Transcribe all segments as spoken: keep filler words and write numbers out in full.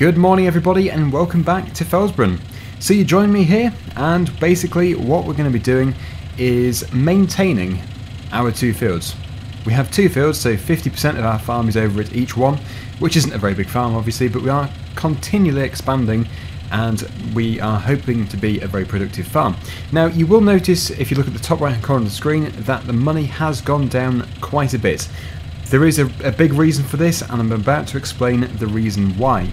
Good morning everybody and welcome back to Felsbrunn. So you join me here, and basically what we're going to be doing is maintaining our two fields. We have two fields, so fifty percent of our farm is over at each one, which isn't a very big farm obviously, but we are continually expanding and we are hoping to be a very productive farm. Now you will notice if you look at the top right hand corner of the screen that the money has gone down quite a bit. There is a, a big reason for this, and I'm about to explain the reason why.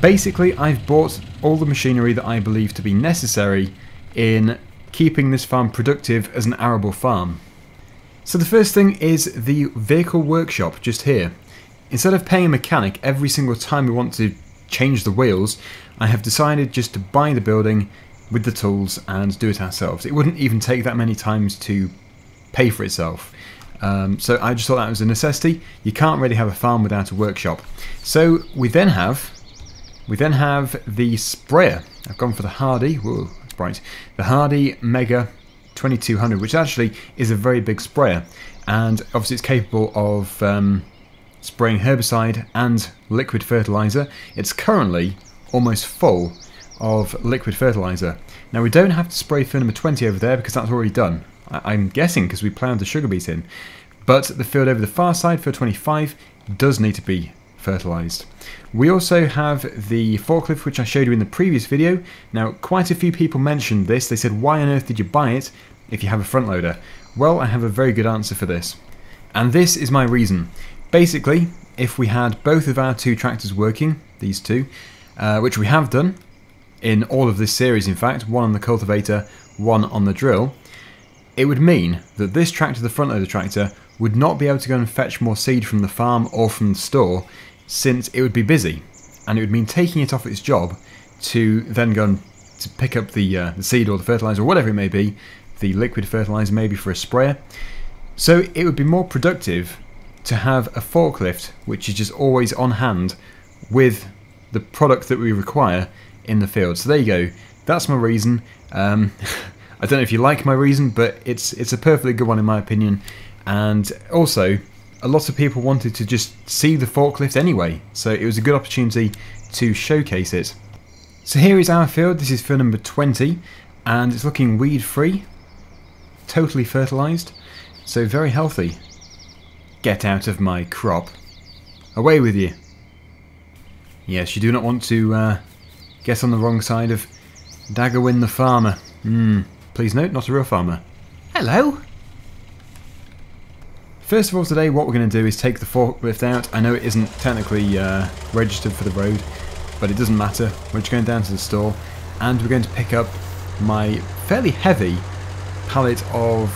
Basically I've bought all the machinery that I believe to be necessary in keeping this farm productive as an arable farm. So the first thing is the vehicle workshop just here. Instead of paying a mechanic every single time we want to change the wheels, I have decided just to buy the building with the tools and do it ourselves. It wouldn't even take that many times to pay for itself. Um, so I just thought that was a necessity. You can't really have a farm without a workshop. So we then have we then have the sprayer. I've gone for the Hardy. Whoa, that's bright. The Hardy Mega twenty-two hundred, which actually is a very big sprayer, and obviously it's capable of um, spraying herbicide and liquid fertilizer. It's currently almost full of liquid fertilizer. Now we don't have to spray field number twenty over there because that's already done. I I'm guessing because we plowed the sugar beet in. But the field over the far side, field twenty-five, does need to be fertilized. We also have the forklift, which I showed you in the previous video. Now quite a few people mentioned this. They said, why on earth did you buy it if you have a front loader? Well, I have a very good answer for this. And this is my reason. Basically, if we had both of our two tractors working, these two, uh, which we have done in all of this series in fact, one on the cultivator, one on the drill, it would mean that this tractor, the front loader tractor, would not be able to go and fetch more seed from the farm or from the store, since it would be busy, and it would mean taking it off its job to then go and to pick up the, uh, the seed or the fertilizer or whatever it may be, the liquid fertilizer maybe for a sprayer. So it would be more productive to have a forklift which is just always on hand with the product that we require in the field. So there you go, that's my reason. um, I don't know if you like my reason, but it's it's a perfectly good one in my opinion. And also a lot of people wanted to just see the forklift anyway, so it was a good opportunity to showcase it. So here is our field. This is field number twenty, and it's looking weed free, totally fertilized, so very healthy. Get out of my crop. Away with you. Yes, you do not want to uh, get on the wrong side of Daggerwin the farmer. Mm, please note, not a real farmer. Hello. First of all today, what we're going to do is take the forklift out. I know it isn't technically uh, registered for the road, but it doesn't matter. We're just going down to the store, and we're going to pick up my fairly heavy pallet of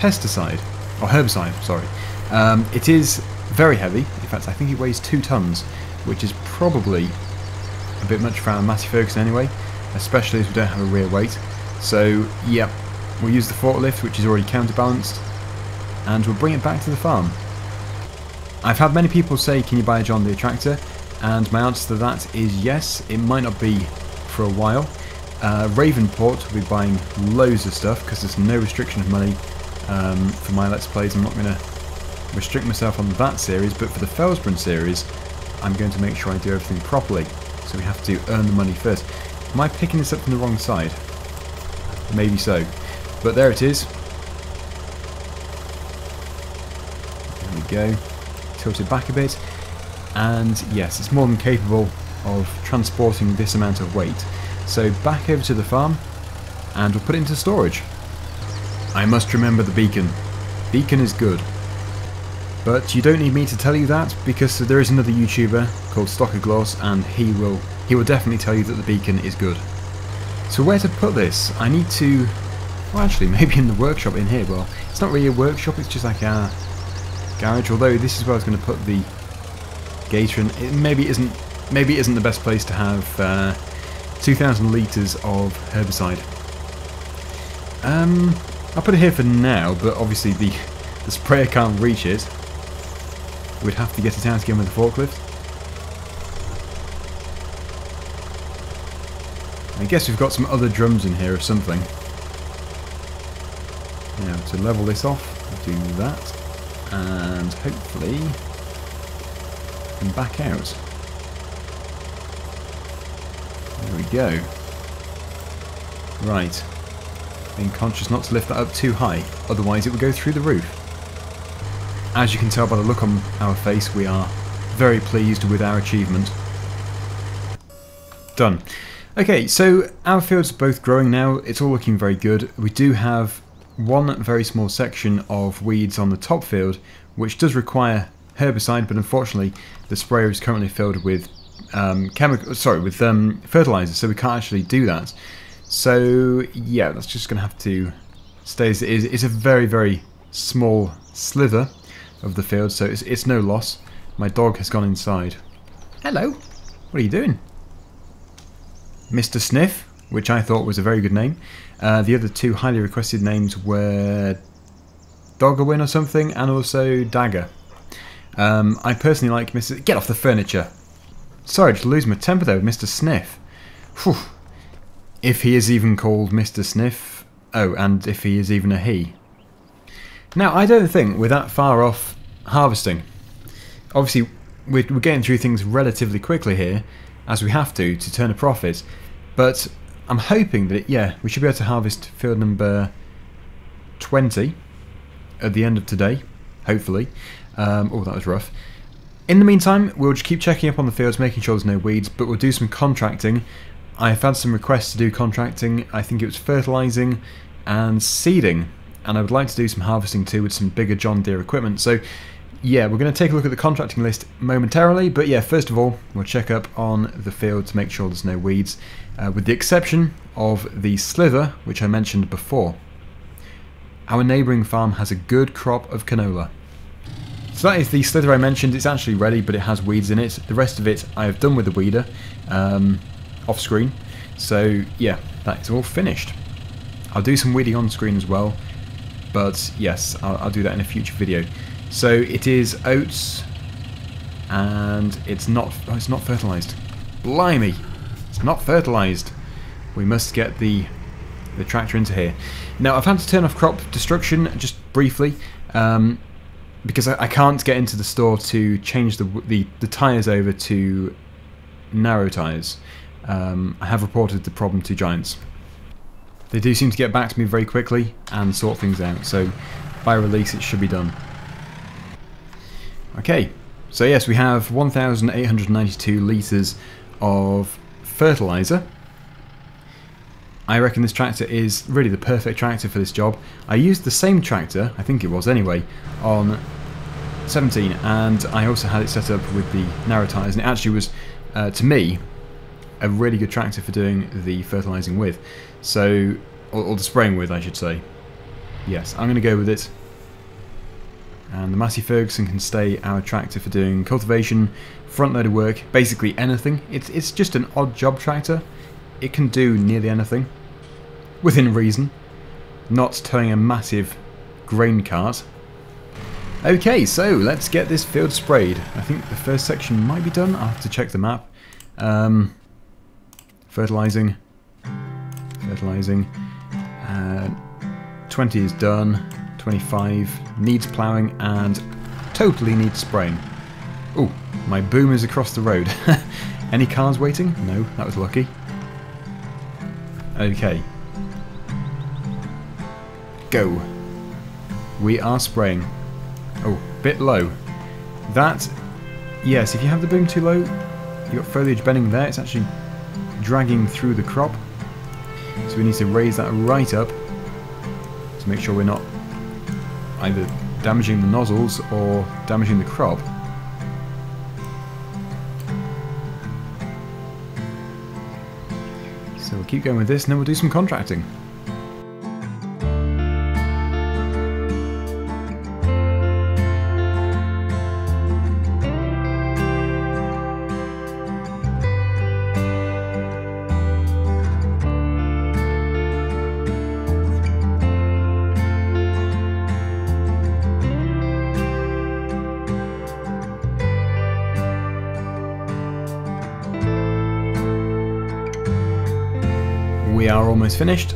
pesticide, or herbicide, sorry. Um, it is very heavy. In fact, I think it weighs two tons, which is probably a bit much for our Massey Ferguson anyway, especially as we don't have a rear weight. So, yeah, we'll use the forklift, which is already counterbalanced, and we'll bring it back to the farm. I've had many people say, can you buy a John Deere tractor? And my answer to that is yes. It might not be for a while. Uh, Ravenport will be buying loads of stuff because there's no restriction of money um, for my Let's Plays. I'm not going to restrict myself on that series, but for the Felsbrunn series I'm going to make sure I do everything properly, so we have to earn the money first. Am I picking this up from the wrong side? Maybe so, but there it is. There we go, tilt it back a bit, and yes, it's more than capable of transporting this amount of weight. So back over to the farm, and we'll put it into storage. I must remember the beacon. Beacon is good. But you don't need me to tell you that, because there is another YouTuber called Stoker Gloss, and he will he will definitely tell you that the beacon is good. So where to put this? I need to... Well, actually, maybe in the workshop in here. Well, it's not really a workshop, it's just like a garage, although this is where I was going to put the gator in. It maybe isn't, maybe isn't the best place to have uh, two thousand litres of herbicide. Um, I'll put it here for now, but obviously the, the sprayer can't reach it. We'd have to get it out again with the forklift. I guess we've got some other drums in here or something. Now to level this off, do that, and hopefully I can back out. There we go. Right. Being conscious not to lift that up too high, otherwise it would go through the roof. As you can tell by the look on our face, we are very pleased with our achievement. Done. Okay, so our fields are both growing now. It's all looking very good. We do have one very small section of weeds on the top field, which does require herbicide, but unfortunately the sprayer is currently filled with um, chemical, sorry, with um, fertilizer, so we can't actually do that. So yeah, that's just going to have to stay as it is. It's a very, very small sliver of the field, so it's, it's no loss. My dog has gone inside. Hello, what are you doing? Mister Sniff, which I thought was a very good name. Uh, the other two highly requested names were Daggerwin or something, and also Dagger. Um, I personally like Mister Get off the furniture! Sorry to lose my temper though, Mister Sniff. Whew. If he is even called Mister Sniff. Oh, and if he is even a he. Now, I don't think we're that far off harvesting. Obviously, we're getting through things relatively quickly here, as we have to, to turn a profit. But I'm hoping that, it, yeah, we should be able to harvest field number twenty at the end of today, hopefully. Um, oh, that was rough. In the meantime, we'll just keep checking up on the fields, making sure there's no weeds, but we'll do some contracting. I've had some requests to do contracting. I think it was fertilising and seeding, and I would like to do some harvesting too with some bigger John Deere equipment. So, yeah, we're going to take a look at the contracting list momentarily, but yeah, first of all, we'll check up on the field to make sure there's no weeds, uh, with the exception of the sliver, which I mentioned before. Our neighbouring farm has a good crop of canola. So that is the sliver I mentioned. It's actually ready, but it has weeds in it. The rest of it I have done with the weeder, um, off screen. So yeah, that is all finished. I'll do some weeding on screen as well, but yes, I'll, I'll do that in a future video. So it is oats, and it's not oh, it's not fertilised. Blimey, it's not fertilised. We must get the the tractor into here. Now I've had to turn off crop destruction just briefly, um, because I, I can't get into the store to change the the, the tyres over to narrow tyres. Um, I have reported the problem to Giants. They do seem to get back to me very quickly and sort things out. So by release, it should be done. Okay, so yes, we have one thousand eight hundred ninety-two litres of fertiliser. I reckon this tractor is really the perfect tractor for this job. I used the same tractor, I think it was anyway, on seventeen, and I also had it set up with the narrow tyres, and it actually was, uh, to me, a really good tractor for doing the fertilising with. So, or, or the spraying with, I should say. Yes, I'm going to go with it. And the Massey Ferguson can stay our tractor for doing cultivation, front loader work, basically anything. It's, it's just an odd job tractor. It can do nearly anything, within reason. Not towing a massive grain cart. Okay, so let's get this field sprayed. I think the first section might be done. I'll have to check the map. Um, fertilizing. Fertilizing. Uh, twenty is done. twenty-five needs ploughing and totally needs spraying. Oh, my boom is across the road. Any cars waiting? No, that was lucky. Okay. Go. We are spraying. Oh, bit low. That, yes, if you have the boom too low, you've got foliage bending there. It's actually dragging through the crop. So we need to raise that right up to make sure we're not either damaging the nozzles or damaging the crop. So we'll keep going with this and then we'll do some contracting. We are almost finished.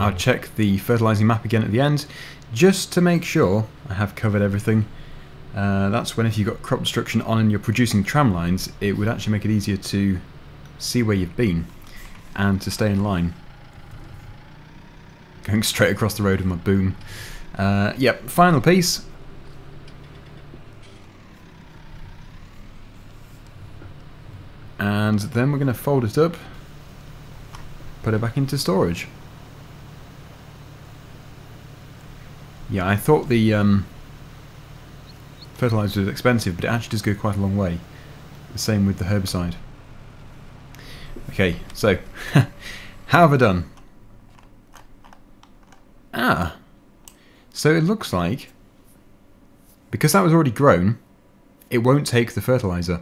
I'll check the fertilising map again at the end, just to make sure I have covered everything. Uh, that's when if you've got crop destruction on and you're producing tram lines, it would actually make it easier to see where you've been, and to stay in line. Going straight across the road with my boom. Uh, yep, final piece. And then we're going to fold it up, put it back into storage. Yeah, I thought the um, fertilizer was expensive, but it actually does go quite a long way. The same with the herbicide. Okay, so, how have I done? Ah, so it looks like, because that was already grown, it won't take the fertilizer.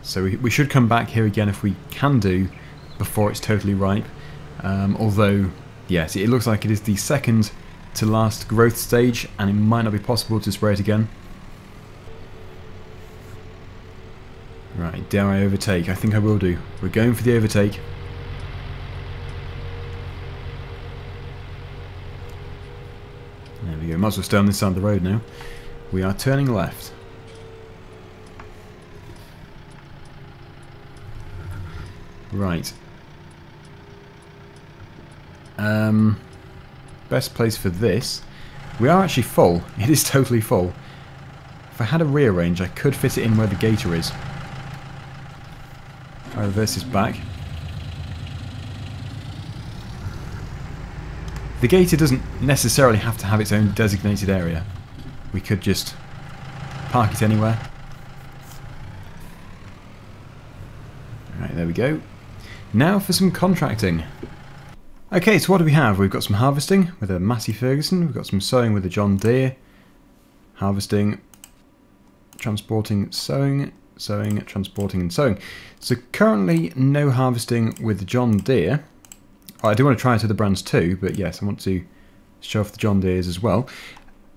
So we, we should come back here again if we can do before it's totally ripe. Um, although, yes, it looks like it is the second to last growth stage, and it might not be possible to spray it again. Right, dare I overtake? I think I will do. We're going for the overtake. There we go. Might as well stay on this side of the road now. We are turning left. Right. Um, best place for this. We are actually full. It is totally full. If I had a rearrange, I could fit it in where the gator is. If I reverse this back. The gator doesn't necessarily have to have its own designated area. We could just park it anywhere. Right, there we go. Now for some contracting. Okay, so what do we have? We've got some harvesting with a Massey Ferguson, we've got some sowing with a John Deere, harvesting, transporting, sowing, sowing, transporting and sowing. So currently no harvesting with the John Deere. Oh, I do want to try it with the brands too, but yes, I want to show off the John Deere's as well.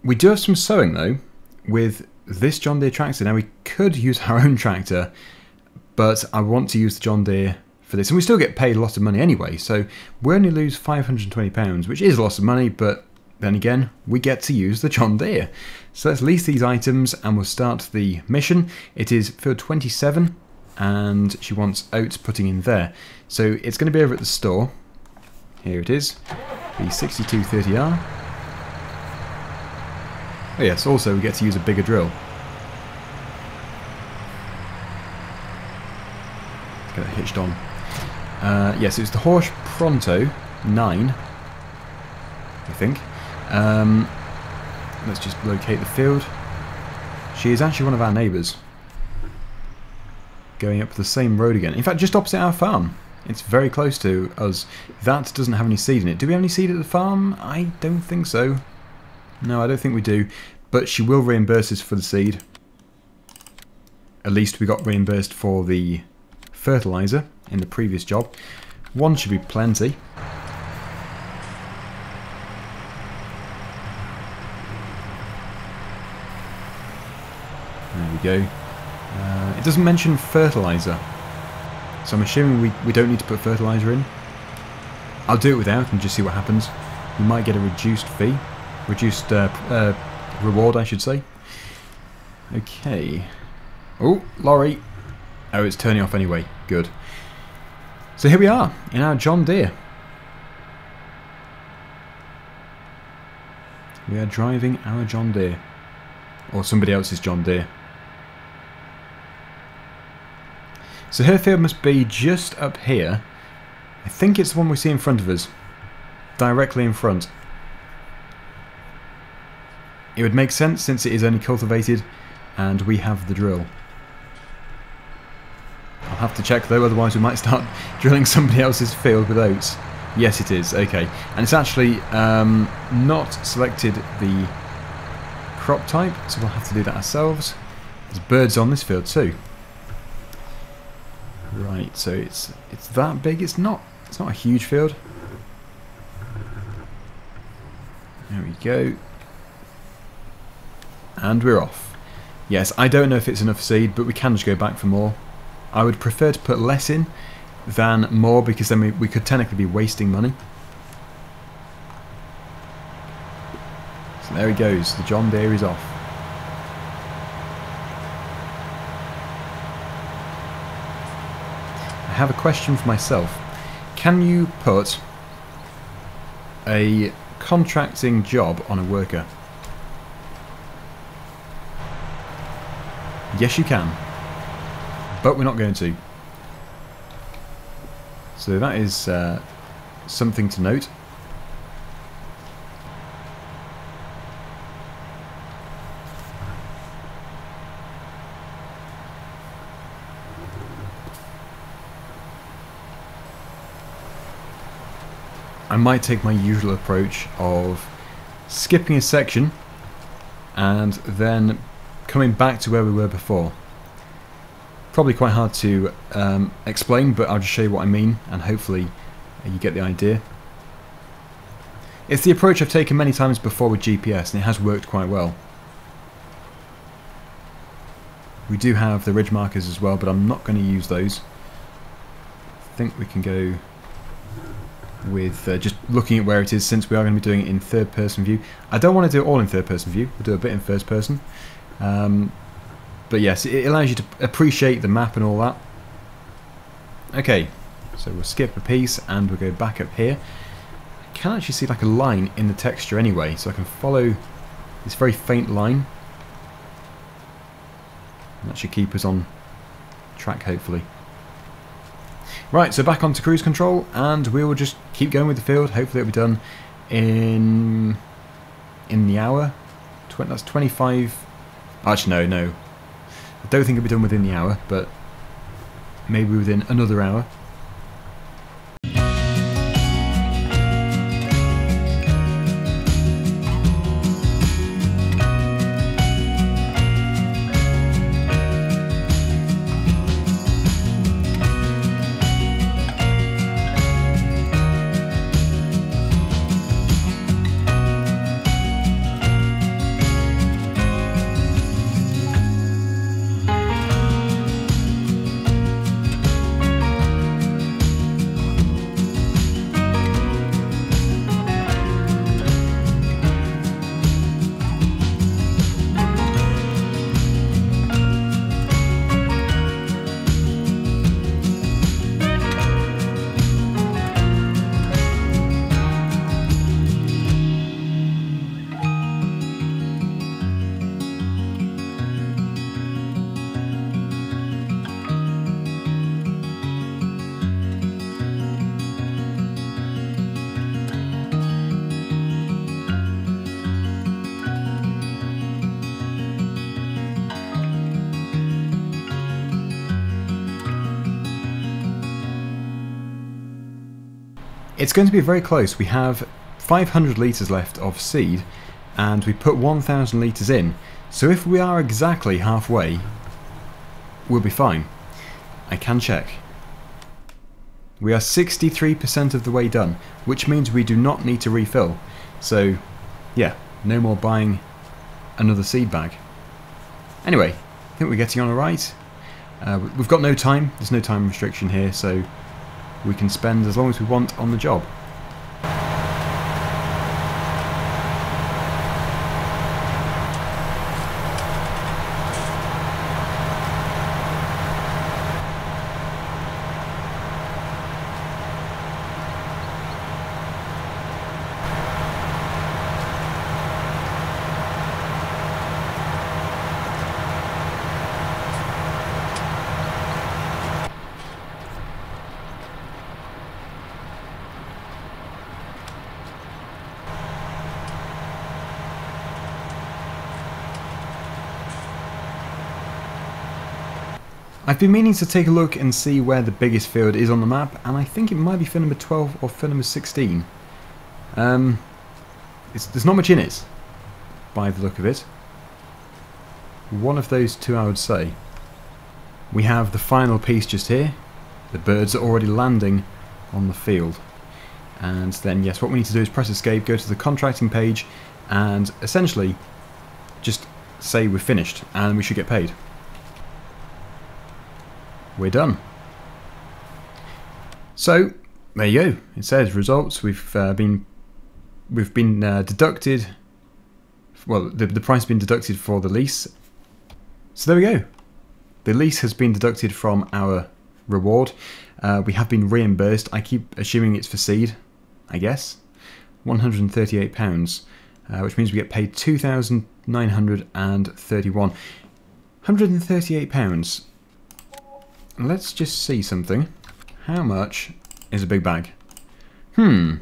We do have some sowing though with this John Deere tractor. Now we could use our own tractor, but I want to use the John Deere for this, and we still get paid a lot of money anyway, so we only lose five hundred and twenty pounds, which is a lot of money, but then again we get to use the John Deere. So let's lease these items and we'll start the mission. It is field twenty-seven and she wants oats putting in there, so it's going to be over at the store. Here it is, the sixty-two thirty R. Oh yes, also we get to use a bigger drill. Let's get it hitched on. Uh, yes, it's the Horsch Pronto nine, I think. Um, let's just locate the field. She is actually one of our neighbours. Going up the same road again. In fact, just opposite our farm. It's very close to us. That doesn't have any seed in it. Do we have any seed at the farm? I don't think so. No, I don't think we do. But she will reimburse us for the seed. At least we got reimbursed for the fertiliser in the previous job. One should be plenty. There we go. Uh, it doesn't mention fertiliser, so I'm assuming we, we don't need to put fertiliser in. I'll do it without and just see what happens. We might get a reduced fee, reduced uh, uh, reward I should say. Okay. Oh, lorry. Oh, it's turning off anyway. Good. So here we are in our John Deere. We are driving our John Deere. Or somebody else's John Deere. So her field must be just up here. I think it's the one we see in front of us. Directly in front. It would make sense since it is only cultivated and we have the drill. I'll have to check though, otherwise we might start drilling somebody else's field with oats. Yes it is, okay. And it's actually um, not selected the crop type, so we'll have to do that ourselves. There's birds on this field too. Right, so it's it's that big, it's not it's not a huge field. There we go. And we're off. Yes, I don't know if it's enough seed, but we can just go back for more. I would prefer to put less in than more, because then we, we could technically be wasting money. So there he goes, the John Deere is off. have a question for myself. Can you put a contracting job on a worker? Yes, you can. But we're not going to. So that is uh, something to note. I might take my usual approach of skipping a section and then coming back to where we were before. Probably quite hard to um, explain, but I'll just show you what I mean and hopefully you get the idea. It's the approach I've taken many times before with G P S, and it has worked quite well. We do have the ridge markers as well, but I'm not going to use those. I think we can go with uh, just looking at where it is, since we are going to be doing it in third person view. I don't want to do it all in third person view, we'll do a bit in first person. Um, but yes, it allows you to appreciate the map and all that. Okay, so we'll skip a piece and we'll go back up here. I can actually see like a line in the texture anyway, so I can follow this very faint line. That should keep us on track, hopefully. Right, so back onto cruise control, and we will just keep going with the field. Hopefully it'll be done in in the hour. Tw that's twenty-five. Actually, no, no. I don't think it'll be done within the hour, but maybe within another hour. It's going to be very close. We have five hundred litres left of seed and we put one thousand litres in. So if we are exactly halfway, we'll be fine. I can check. We are sixty-three percent of the way done, which means we do not need to refill. So yeah, no more buying another seed bag. Anyway, I think we're getting on all right. Uh, we've got no time. There's no time restriction here, so we can spend as long as we want on the job. I've been meaning to take a look and see where the biggest field is on the map, and I think it might be field number twelve or field number sixteen. Um, it's, there's not much in it, by the look of it. One of those two, I would say. We have the final piece just here. The birds are already landing on the field. And then, yes, what we need to do is press escape, go to the contracting page, and essentially just say we're finished, and we should get paid. We're done. So there you go. It says results. We've uh, been we've been uh, deducted. Well, the, the price has been deducted for the lease. So there we go. The lease has been deducted from our reward. Uh, we have been reimbursed. I keep assuming it's for seed, I guess. one hundred thirty-eight pounds, uh, which means we get paid two thousand nine hundred thirty-one. one hundred thirty-eight pounds. Let's just see something. How much is a big bag? Hmm.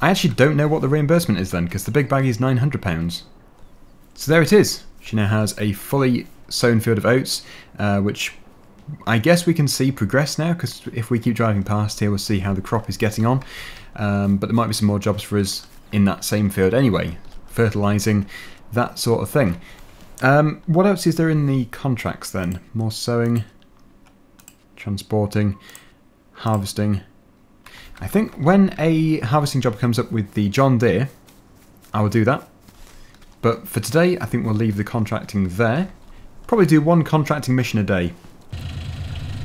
I actually don't know what the reimbursement is then, because the big bag is nine hundred pounds. So there it is. She now has a fully sown field of oats, uh, which I guess we can see progress now, because if we keep driving past here, we'll see how the crop is getting on. Um, but there might be some more jobs for us in that same field anyway. Fertilising, that sort of thing. Um, what else is there in the contracts then? More sowing, transporting, harvesting. I think when a harvesting job comes up with the John Deere, I will do that. But for today, I think we'll leave the contracting there. Probably do one contracting mission a day.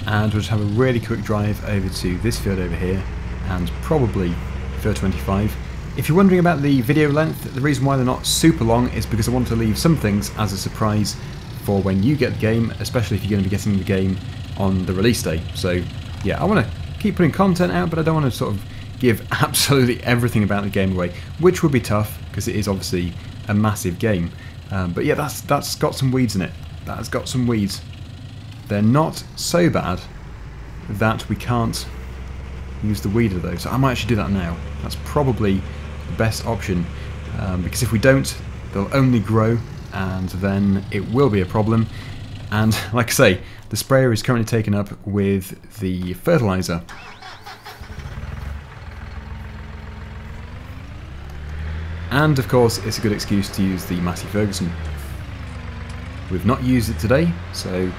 And we'll just have a really quick drive over to this field over here, and probably field twenty-five. If you're wondering about the video length, the reason why they're not super long is because I want to leave some things as a surprise for when you get the game, especially if you're going to be getting the game on the release day. So yeah, I want to keep putting content out, but I don't want to sort of give absolutely everything about the game away, which would be tough because it is obviously a massive game. Um, but yeah, that's that's got some weeds in it. That's got some weeds. They're not so bad that we can't use the weeder though, so I might actually do that now. That's probably the best option, um, because if we don't, they'll only grow and then it will be a problem. And like I say, the sprayer is currently taken up with the fertilizer. And of course, it's a good excuse to use the Massey Ferguson. We've not used it today, so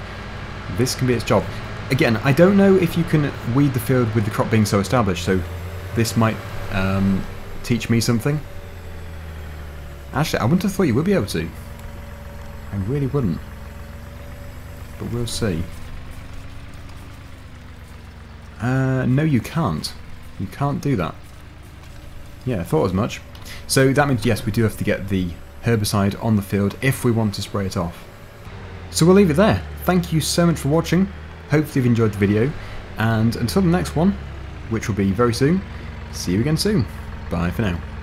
this can be its job. Again, I don't know if you can weed the field with the crop being so established, so this might um, teach me something. Actually, I wouldn't have thought you would be able to. I really wouldn't. But we'll see. Uh, no, you can't. You can't do that. Yeah, I thought as much. So that means, yes, we do have to get the herbicide on the field if we want to spray it off. So we'll leave it there. Thank you so much for watching. Hopefully you've enjoyed the video, and until the next one, which will be very soon, see you again soon. Bye for now.